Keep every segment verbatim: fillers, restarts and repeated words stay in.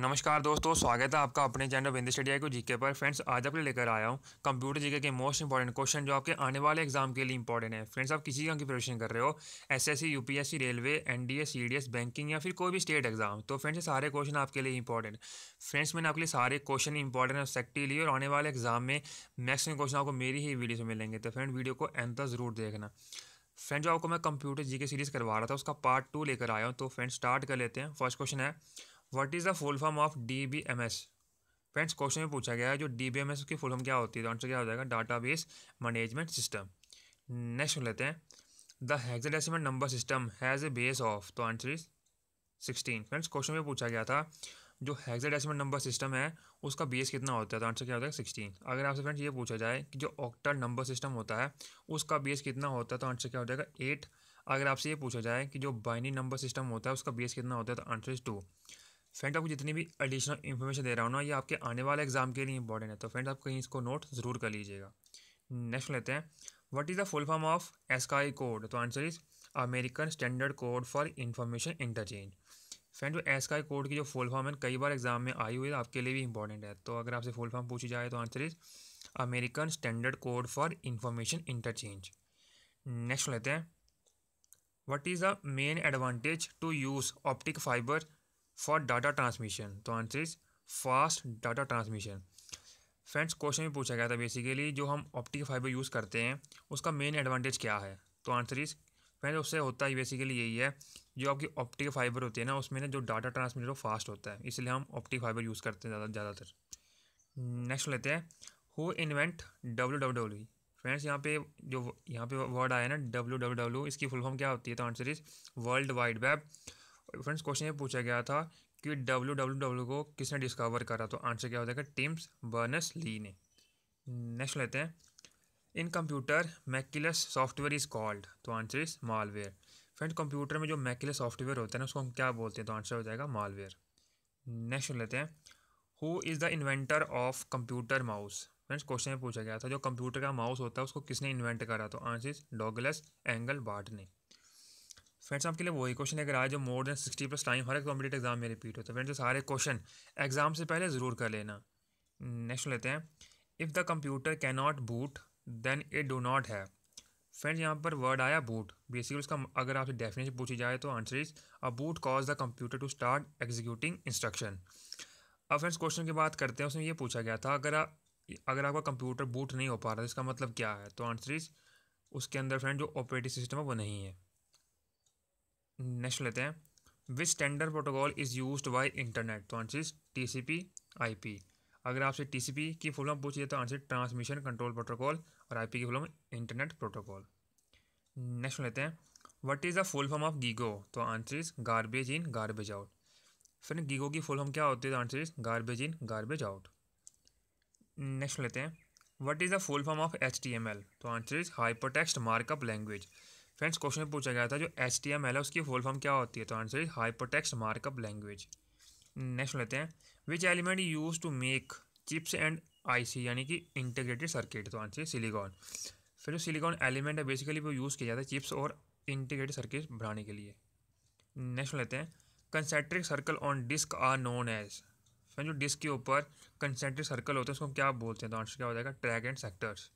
नमस्कार दोस्तों, स्वागत है आपका अपने चैनल ब्रिंडर स्टडी आईक्यू जीके पर। फ्रेंड्स, आज आपके लिए लेकर आया हूँ कंप्यूटर जीके के मोस्ट इंपॉर्टेंट क्वेश्चन जो आपके आने वाले एग्जाम के लिए इंपॉर्टेंट है। फ्रेंड्स, आप किसी काम की प्रिपरेशन कर रहे हो, SSC, UPSC, railway, NDA, CDS, banking या फिर कोई भी स्टेट एग्जाम, तो फ्रेंड्स ये सारे क्वेश्चन आपके लिए इंपॉर्टेंट। फ्रेंड्स, मैंने आपके लिए सारे क्वेश्चन इंपॉर्टेंट है सेक्टी लिए और आने वाले एग्जाम में मैक्सिमम क्वेश्चन आपको मेरी ही वीडियो से मिलेंगे, तो फ्रेंड वीडियो को एंड तक जरूर देखना। फ्रेंड, जो आपको मैं कंप्यूटर जीके सीरीज करवा रहा था उसका पार्ट टू लेकर आया हूँ, तो फ्रेंड्स स्टार्ट कर लेते हैं। फर्स्ट क्वेश्चन है, what is the full form of D B M S. Friends, question में पूछा गया है जो डी बी एम एस की फुल फॉर्म क्या होती है, तो आंसर क्या हो जाएगा, डाटाबेस मैनेजमेंट सिस्टम। नेक्स्ट लेते हैं, the hexadecimal number system has a base of, तो answer is sixteen. Friends, question में पूछा गया था जो हेक्साडेसिमल नंबर सिस्टम है उसका बेस कितना होता है, तो आंसर क्या होता है, सिक्सटीन। अगर आपसे फ्रेंड्स ये पूछा जाए कि जो ऑक्टल नंबर सिस्टम होता है उसका बेस कितना होता है, तो आंसर क्या हो जाएगा, एट। अगर आपसे ये पूछा जाए कि जो बाइनरी नंबर सिस्टम होता है उसका बेस कितना होता है, तो आंसर इज टू। फ्रेंड्स, आपको जितनी भी एडिशनल इन्फॉर्मेशन दे रहा हूँ ना, ये आपके आने वाले एग्जाम के लिए इंपॉर्टेंट है, तो फ्रेंड्स आप कहीं इसको नोट जरूर कर लीजिएगा। नेक्स्ट लेते हैं, what is the full form of ASCII code, तो answer is American standard code for information interchange. Friends, जो एस्काई कोड की जो फुल फॉर्म है कई बार एग्जाम में आई हुई है, आपके लिए भी इंपॉर्टेंट है, तो अगर आपसे फुल फॉर्म पूछी जाए तो answer is American standard code for information interchange. Next लेते हैं, what is the main advantage to use optic fibre for data transmission, तो answer is fast data transmission. Friends, question में पूछा गया था बेसिकली जो हम ऑप्टिक फाइबर यूज़ करते हैं उसका मेन एडवांटेज क्या है, तो आंसर इज फ्रेंड्स उससे होता ही बेसिकली यही है, जो आपकी ऑप्टिक फाइबर होती है ना उसमें ना जो डाटा ट्रांसमिशन वो फास्ट होता है, इसलिए हम ऑप्टिक फाइबर यूज़ करते हैं ज़्यादातर। नेक्स्ट लेते हैं, who invent W W W. Friends, यहाँ पे जो यहाँ पे वर्ड आया ना डब्ल्यू डब्ल्यू डब्ल्यू, इसकी फुल फॉर्म क्या होती है, तो answer is world wide web. Friends, question ये पूछा गया था कि डब्ल्यू डब्ल्यू डब्ल्यू को किसने डिस्कवर करा, तो आंसर क्या हो जाएगा, टिम बर्नर्स ली ने। नेक्स्ट लेते हैं, in computer malicious software is called, तो answer is malware. Friends, computer में जो मैक्यूलस सॉफ्टवेयर होता है ना उसको हम क्या बोलते हैं, तो आंसर हो जाएगा मालवेयर। नेक्स्ट लेते हैं, who is the inventor of computer mouse. Friends, question में पूछा गया था जो कंप्यूटर का माउस होता है उसको किसने इन्वेंट करा, तो आंसर इज डॉगलस एंगलबार्ट ने। फ्रेंड्स, आपके लिए वही क्वेश्चन अगर आज जो more than sixty plus time हर एक कॉम्पिटेटिव एग्जाम में रिपीट होता है। फ्रेंड्स, सारे क्वेश्चन एग्जाम से पहले ज़रूर कर लेना। नेक्स्ट लेते हैं, if the computer can not boot then it do not have. Friends, यहाँ पर वर्ड आया बूट, बेसिकली उसका अगर आपसे डेफिनेशन पूछी जाए तो answer is a boot cause the computer to start executing instruction. अब फ्रेंड्स क्वेश्चन की बात करते हैं, उसमें यह पूछा गया था अगर आप अगर आपका कंप्यूटर बूट नहीं हो पा रहा इसका मतलब क्या है, तो आंसर इज उसके अंदर फ्रेंड जो ऑपरेटिंग सिस्टम है वो नहीं है। नेक्स्ट लेते हैं, which standard protocol is used by internet, तो answer is T C P I P. अगर आपसे टी सी पी की फुल फॉर्म पूछिए तो आंसर ट्रांसमिशन कंट्रोल प्रोटोकॉल और आई पी की full form internet protocol. Next लेते हैं, what is the full form of GIGO, तो answer is garbage in garbage out. Friend, GIGO की full form क्या होती है, तो answer is garbage in garbage out. Next लेते हैं, what is the full form of H T M L, तो answer is hypertext markup language. Friends, question में पूछा गया था जो एच टी एम एल है उसकी फुल फॉर्म क्या होती है, तो answer is hypertext markup language. Next लेते हैं, which element use to make chips and IC यानी कि इंटीग्रेटेड सर्किट, तो आंसर इज सिलिकॉन। फिर जो सिलिकॉन एलिमेंट है बेसिकली वो यूज़ किया जाता है चिप्स और इंटीग्रेटेड सर्किट बनाने के लिए। नेक्स्ट लेते हैं, concentric circle on disk are known as. Friend, जो डिस्क के ऊपर कंसेंट्रिक सर्कल होते हैं उसको हम क्या बोलते हैं, तो आंसर क्या हो जाएगा, ट्रैक एंड सेक्टर्स।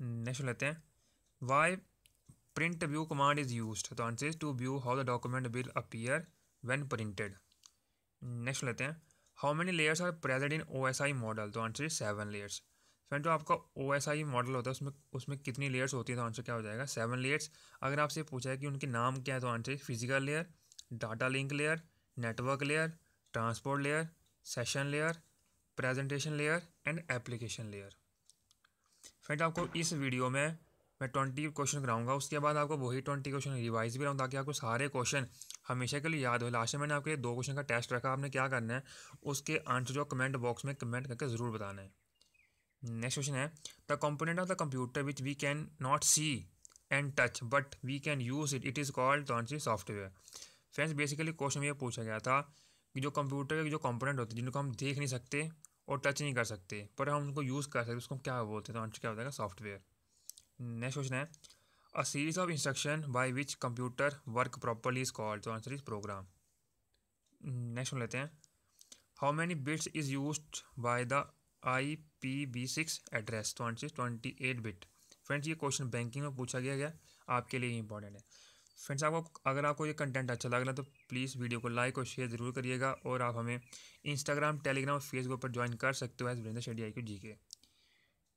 नेक्स्ट लेते हैं, why print view command is used, तो answer is to view how the document will appear when printed. Next लेते हैं, how many layers are present in O S I model, तो answer is seven layers. Friend, जो आपका ओ S I model होता है उसमें उसमें कितनी लेयर्स होती है, तो आंसर क्या हो जाएगा, सेवन लेयर्स। अगर आपसे पूछा है कि उनके नाम क्या है, तो answer is physical layer, data link layer, network layer, transport layer, session layer, presentation layer and application layer. Friend, आपको इस वीडियो में मैं ट्वेंटी क्वेश्चन कराऊंगा, उसके बाद आपको वही ट्वेंटी क्वेश्चन रिवाइज भी कराऊंगा ताकि आपको सारे क्वेश्चन हमेशा के लिए याद हो। लास्ट में मैंने आपके लिए दो क्वेश्चन का टेस्ट रखा, आपने क्या करना है उसके आंसर जो कमेंट बॉक्स में कमेंट करके ज़रूर बताना है। नेक्स्ट क्वेश्चन है, the component of the computer which we can not see and touch but we can use it it is called, तो answer software. Friends, basically question में ये पूछा गया था कि जो कंप्यूटर के जो कंपोनेंट होते हैं जिनको हम देख नहीं सकते और टच नहीं कर सकते पर हम उनको यूज़ कर सकते उसको हम क्या बोलते हैं, तो आंसर क्या हो जाएगा, सॉफ्टवेयर। नेक्स्ट क्वेश्चन है, a series of instruction by which computer work properly is called, तो आंसर इज प्रोग्राम। नेक्स्ट लेते हैं, how many bits is used by the I P V six address twenty eight bit. Friends ये question banking में पूछा गया गया आपके लिए इंपॉर्टेंट है। फ्रेंड्स आपको अगर आपको ये कंटेंट अच्छा लग रहा है तो प्लीज़ वीडियो को लाइक और शेयर ज़रूर करिएगा, और आप हमें इंस्टाग्राम, टेलीग्राम और फेसबुक पर ज्वाइन कर सकते हो एज ब्रिंडर स्टडी आईक्यू जीके।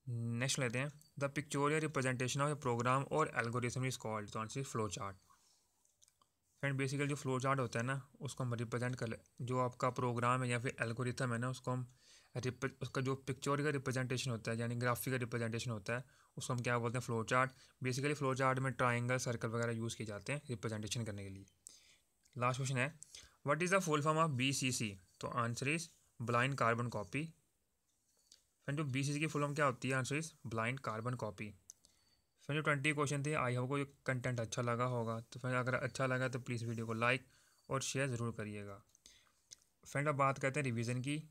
नेक्स्ट लेते हैं, the pictorial representation of a program और एल्गोरिथम इज कॉल्ड कौन सी फ्लो चार्ट। फ्रेंड बेसिकली जो फ्लो चार्ट होता है ना उसको हम रिप्रेजेंट कर, जो आपका प्रोग्राम है या फिर एल्गोरिथम है ना उसको हम रिप्रे उसका जो पिक्चोरियल रिप्रेजेंटेशन होता है यानी ग्राफिकल रिप्रेजेंटेशन होता है उसको हम क्या बोलते हैं, flow chart. Basically flow chart में ट्राइंगल, सर्कल वगैरह यूज़ किए जाते हैं रिप्रेजेंटेशन करने के लिए। लास्ट क्वेश्चन है, what is the full form of BCC. तो answer is blind carbon copy. Friend जो बीसीसी की फुल फॉर्म क्या होती है, answer is blind carbon copy. Friend जो ट्वेंटी क्वेश्चन थे, आई होप को ये कंटेंट अच्छा लगा होगा। तो फ्रेंड अगर अच्छा लगा तो प्लीज़ वीडियो को लाइक और शेयर ज़रूर करिएगा। फ्रेंड अब बात करते हैं रिवीजन की,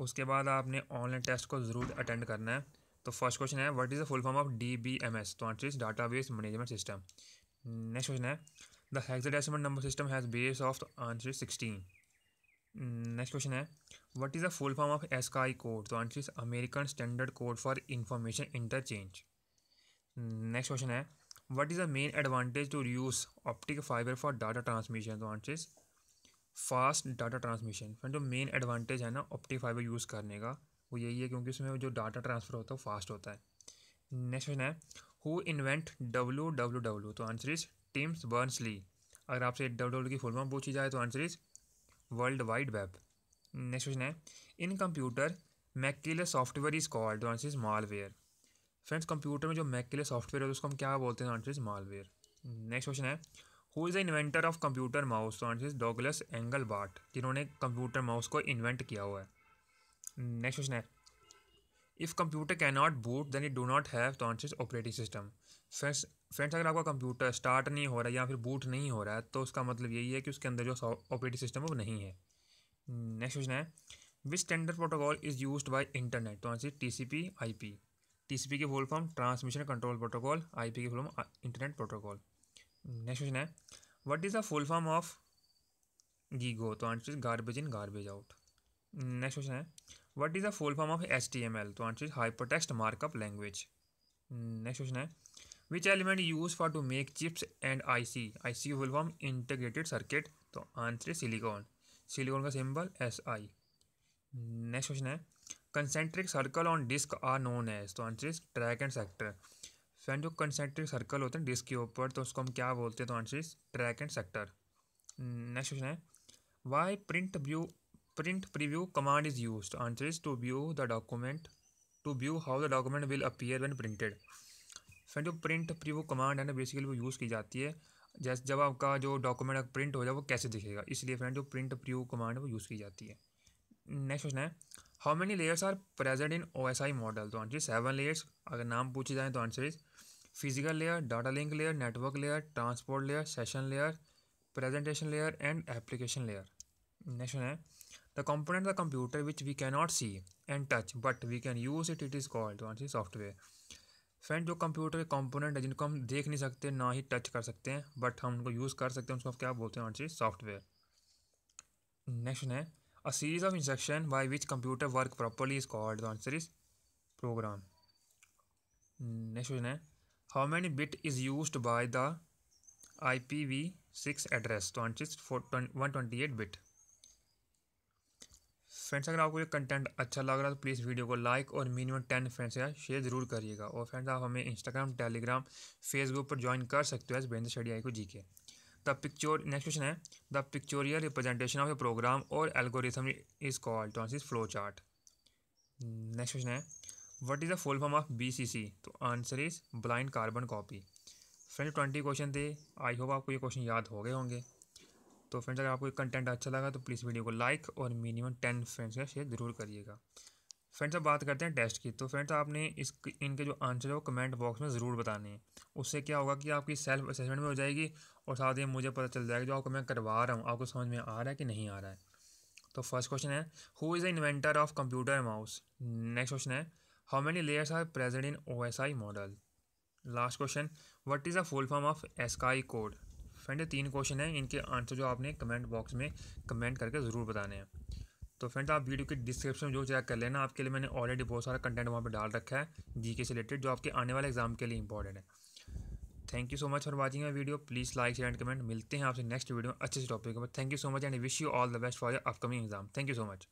उसके बाद आपने ऑनलाइन टेस्ट को ज़रूर अटेंड करना है। तो फर्स्ट क्वेश्चन है, what is the full form of DBMS. तो answer is database management system. Next question है, the hexadecimal number system has base of, answer is sixteen. Next question है, what is the full form of ASCII code. तो answer is American standard code for information interchange. Next question है, what is the main advantage to use optic fibre for data transmission. तो answer is fast data transmission. Friend जो main advantage है ना optic fibre use करने का वो यही है क्योंकि उसमें जो डाटा ट्रांसफ़र होता है वो फास्ट होता है। नेक्स्ट क्वेश्चन है, who invent W W W. तो answer is Tim Berners Lee. अगर आपसे डब्ल्यू डब्ल्यू की फुल फॉर्म पूछी जाए तो answer is world wide web. Next question है, इन कंप्यूटर मैकिलर सॉफ्टवेयर इज कॉल्ड। तो answer is malware. Friends computer में जो मैकिलर सॉफ्टवेयर है उसको हम क्या बोलते हैं, answer is malware. Next question है, who is the inventor of computer mouse. तो आंसर इज डॉगलस एंगलबार्ट, जिन्होंने कंप्यूटर माउस को इन्वेंट किया हुआ है। नेक्स्ट क्वेश्चन है, if computer can not boot then it do not have. तो answer is operating system. Friends friends अगर आपका कंप्यूटर स्टार्ट नहीं हो रहा है या फिर बूट नहीं हो रहा है तो उसका मतलब यही है कि उसके अंदर जो ऑपरेटिंग सिस्टम है वो नहीं है। नेक्स्ट क्वेश्चन है, which standard protocol is used by internet. तो answer is TCP IP. TCP की full form transmission control protocol, IP की full form internet protocol. Next question है, what is the full form of GIGO. तो answer is garbage in garbage out. Next question है, what is the full form of H T M L. तो answer is hyper text markup language. Next question है, which element use for to make chips and IC. IC की full form integrated circuit. तो answer is silicon. Silicon का symbol S I. Next question है, concentric circle on disk are known as. तो answer is track and sector. Friend जो concentric circle होते हैं disc के ऊपर तो उसको हम क्या बोलते हैं, तो answer is track and sector. Next question है, why print view print preview command is use. Answer is to view the document to view how the document will appear when printed. Friend जो print preview command है ना basically वो use की जाती है जैसे जब आपका जो डॉक्यूमेंट प्रिंट हो जाए वो कैसे दिखेगा, इसलिए फ्रेंड जो प्रिंट प्रीव्यू कमांड है वो यूज़ की जाती है। नेक्स्ट क्वेश्चन है, how many layers are present in O S I model. तो आंसर सेवन लेयर्स। अगर नाम पूछे जाए तो answer is physical layer, data link layer, network layer, transport layer, session layer, presentation layer and application layer. Next है, the component the computer which we can not see and touch but we can use it it is called. तो answer is software. Friend जो computer के component है जिनको हम देख नहीं सकते ना ही टच कर सकते हैं बट हम उनको यूज़ कर सकते हैं उसको क्या बोलते हैं, आंसर इज सॉफ्टवेयर। नेक्स्ट है, a series of instruction by which computer work properly is called. The answer is program. Next question है, how many bit is used by the I P V six address. तो answer is one twenty eight bit. Friends अगर आपको ये content अच्छा लग रहा है तो प्लीज़ वीडियो को लाइक और मिनिमम टेन फ्रेंड्स यार शेयर ज़रूर करिएगा, और फ्रेंड्स आप हमें इंस्टाग्राम, टेलीग्राम, फेसबुक पर ज्वाइन कर सकते हो एज ब्रिंडर study IQ GK. The picture next question है, the pictorial representation of a program और एल्गोरिथम इज कॉल्ड। तो answer is flow chart. Next question है, what is the full form of BCC. तो answer is blind carbon copy. Friends twenty question थे, I hope आपको ये question याद हो गए होंगे। तो फ्रेंड्स अगर आपको ये कंटेंट अच्छा लगा तो प्लीज़ वीडियो को लाइक और मिनिमम टेन फ्रेंड्स का शेयर ज़रूर करिएगा। फ्रेंड्स अब बात करते हैं टेस्ट की। तो फ्रेंड्स आपने इस इनके जो आंसर है वो कमेंट बॉक्स में ज़रूर बताने हैं, उससे क्या होगा कि आपकी सेल्फ असेसमेंट में हो जाएगी और साथ ही मुझे पता चल जाएगा जो आपको मैं करवा रहा हूँ आपको समझ में आ रहा है कि नहीं आ रहा है। तो फर्स्ट क्वेश्चन है, who is the inventor of computer mouse. Next question है, how many layers are present in O S I model. Last question, what is the full form of ASCII code. Friend ये तीन question हैं, इनके answer जो आपने comment box में comment करके ज़रूर बताने हैं। तो फ्रेंड्स आप वीडियो के डिस्क्रिप्शन में जो चेक कर लेना, आपके लिए मैंने ऑलरेडी बहुत सारा कंटेंट वहाँ पे डाल रखा है जीके से रिलेटेड, जो आपके आने वाले एग्जाम के लिए इंपॉर्टेंट है। Thank you so much for watching my video. Please like share and comment. मिलते हैं आपसे नेक्स्ट वीडियो में अच्छे से टॉपिक पर। Thank you so much and wish you all the best for your upcoming exam. Thank you so much.